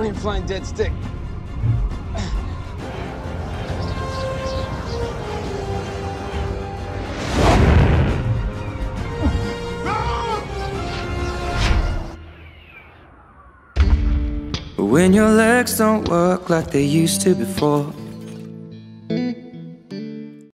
saw him flying dead stick. When your legs don't work like they used to before,